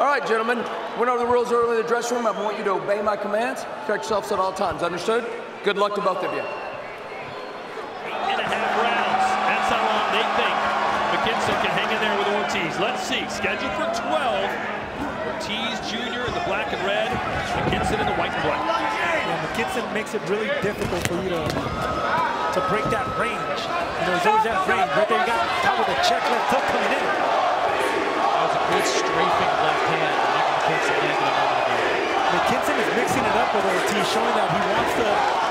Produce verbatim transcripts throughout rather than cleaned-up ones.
All right, gentlemen, went over the rules early in the dressing room. I want you to obey my commands. Correct yourselves at all times. Understood? Good luck to both of you. Eight and a half rounds. That's how long they think McKinson can hang in there with Ortiz. Let's see. Scheduled for twelve. Ortiz Junior in the black and red. McKinson in the white and black. Yeah, McKinson makes it really difficult for you to, to break that range. You know, there's always that range. Right there, you got out with a check left hook coming in. That was a good strafing left hand. McKinson ended up on the game. McKinson is mixing it up with Ortiz, showing that he wants to,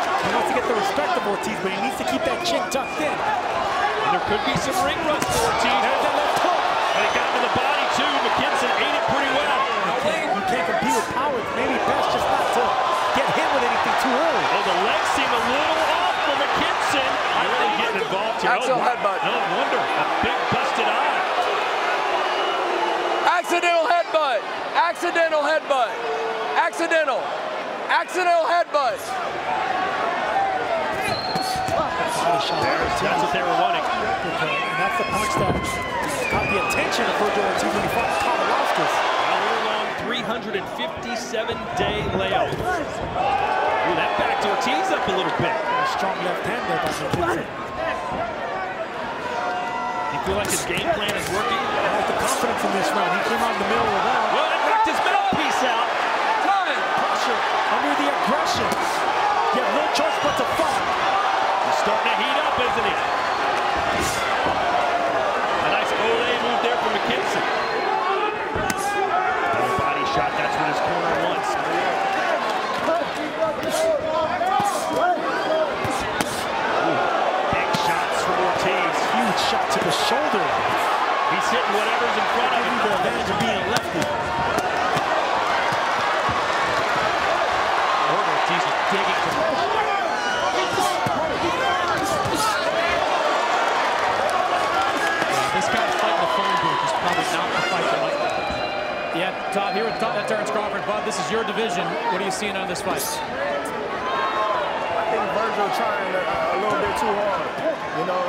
he wants to get the respect of Ortiz, but he needs to keep that chin tucked in. And there could be some ring rust for Ortiz. There's that left hook. And it got to the body too. McKinson ate it pretty well. You can't, you can't compete with power. Maybe best just not to get hit with anything too early. Well, the legs seem a little off for McKinson. I really getting involved here. Axel headbutt. No wonder. A big busted eye. Accidental headbutt. Accidental headbutt. Accidental. Accidental headbutt. There's, that's what they were wanting. And that's the punch that got the attention of Vergil Ortiz when he fought Kowalowskis. Hour-long three hundred fifty-seven day layout. Ooh, that backed Ortiz up a little bit. A strong left hand there by McKinson. You feel like his game plan is working? I have the confidence in this round. He came out in the middle of the round. Well, it knocked his mouthpiece out. Time. Pressure under the aggression. You have no choice but to fight. Starting to heat up, isn't he? A nice ole move there from McKinson. Another body shot, that's what his corner wants. Ooh, big shots from Ortiz. Huge shot to the shoulder. He's hitting whatever's in front of him. The advantage of being a lefty. Ortiz is digging for him. Yeah, Todd, here with Terrence Crawford. Bob, this is your division. What are you seeing on this fight? I think Vergil trying uh, a little bit too hard. You know,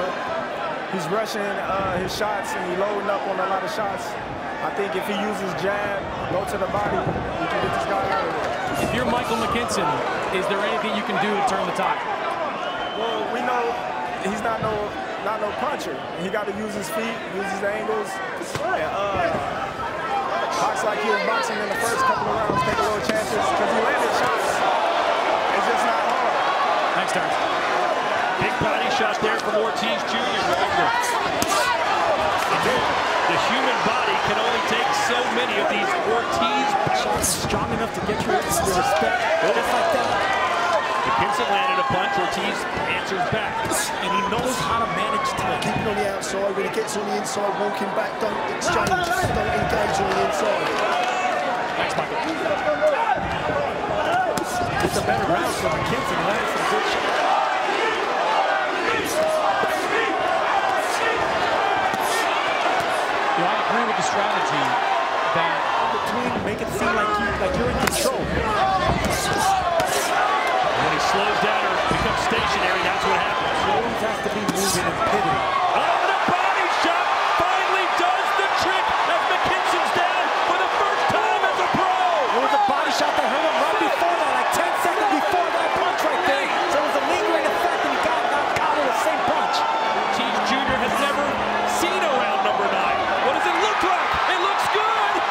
he's rushing uh, his shots and he's loading up on a lot of shots. I think if he uses jab, go to the body, he can get this guy out of there. If you're Michael McKinson, is there anything you can do to turn the tide? Well, we know he's not no... Not no puncher. He got to use his feet, use his angles. And, uh, box like he was boxing in the first couple of rounds, take a little chances, because he landed shots. It's just not hard. Thanks, Terrence. Big body shot there from Ortiz Junior The human body can only take so many of these Ortiz shots. Strong enough to get your respect. Just like that. McKinson landed a punch, Ortiz answers back. And he knows how to manage time. Keep it on the outside, when he gets on the inside, walking back, don't exchange, don't engage on the inside. Thanks, Michael. It's a better round for McKinson, lands some good shots. You know, I agree with the strategy that in between, make it seem like, you, like you're in control. When he slows down or becomes stationary, that's what happens. He always has to be moving and pivoting. Oh, the body shot finally does the trick as McKinson's down for the first time as a pro. It was a body shot that hurt him right before that, like ten seconds before that punch right there. So it was a lingering effect and he got knocked out of the same punch. Ortiz Junior has never seen a round number nine. What does it look like? It looks good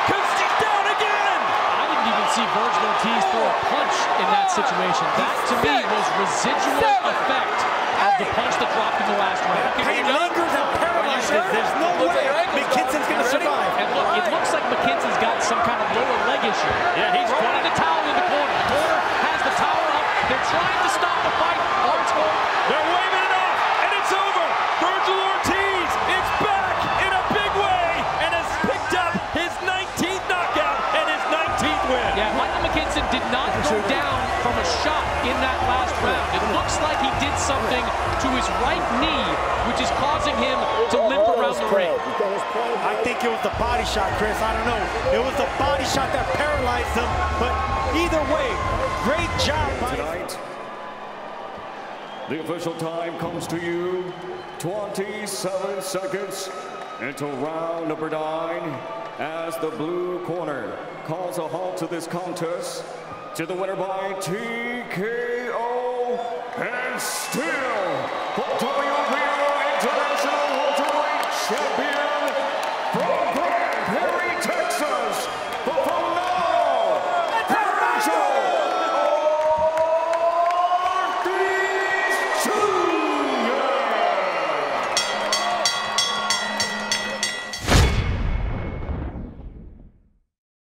because he's down again. I didn't even see Vergil Ortiz throw a punch in that situation. That to me was residual Seven. effect of the punch that dropped in the last round. Pain lingers and paralyzes. There's no look way McKinson's going to survive. And look, it looks like McKinson's got some kind of lower leg issue. Yeah, he's right. running the towel in the corner. The corner has the towel up. They're trying to stop the fight. Oh, it's going. They're waving it off, and it's over. Vergil Ortiz is back in a big way and has picked up his nineteenth knockout and his nineteenth win. Yeah, Michael McKinson did not go down from a shot in that last round. It looks like he did something to his right knee, which is causing him to limp around the ring. I think it was the body shot, Chris. I don't know. It was the body shot that paralyzed him, but either way, great job by tonight. The official time comes to you, twenty-seven seconds into round number nine. as the blue corner calls a halt to this contest to the winner by T K O and still Puerto Rico International Welterweight Champion.